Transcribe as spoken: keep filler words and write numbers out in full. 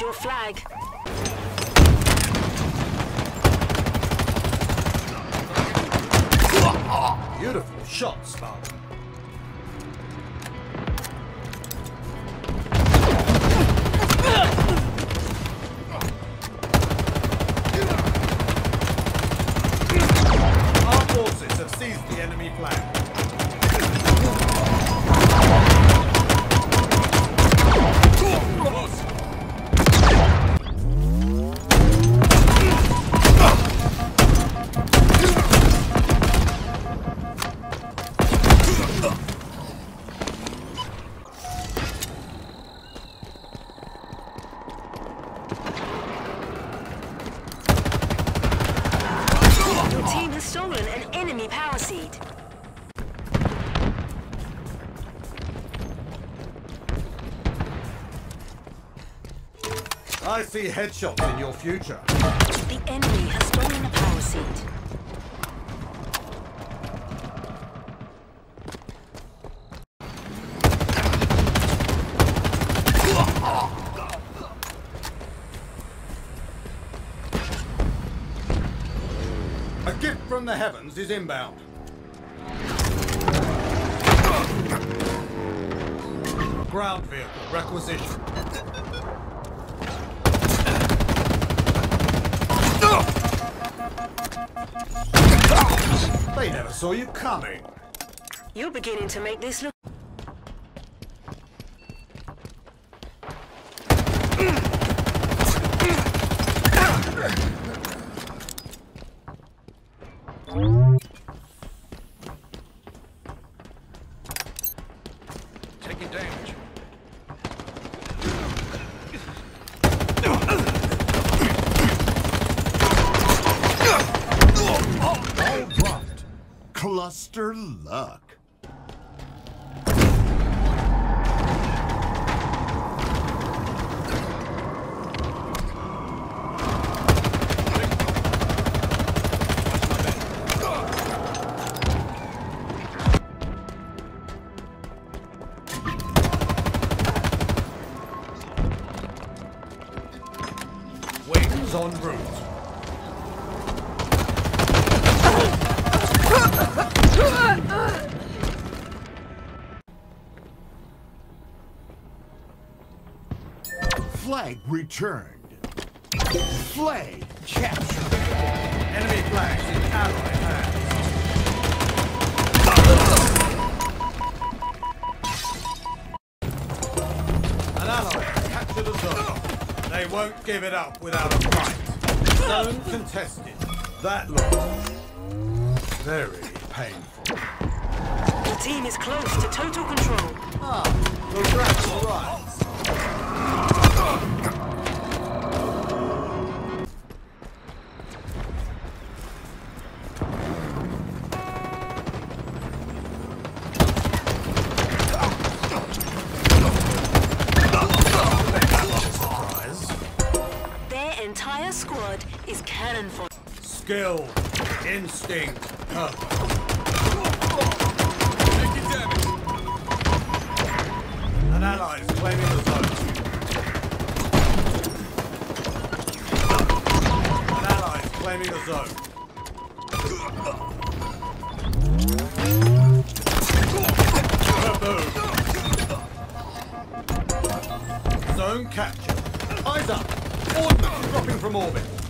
Your flag. Beautiful shot, Spartan. Our forces have seized the enemy flag. Stolen an enemy power seed. I see headshots in your future. The enemy has stolen a power seed. A gift from the heavens is inbound. Ground vehicle requisition. They never saw you coming. You're beginning to make this look. Taking damage. All right. Cluster luck. En route. Flag returned. Flag captured. Enemy flags in allied hands. An ally captured a zone. They won't give it up without a fight. Zone contested. That looked very painful. The team is close to total control. Ah, the rats will rise. Their entire squad is cannon for skill, instinct, purpose. Taking damage. An ally is claiming the zone. An ally is claiming the zone. Zone captured. Eyes up. Ordnance dropping from orbit.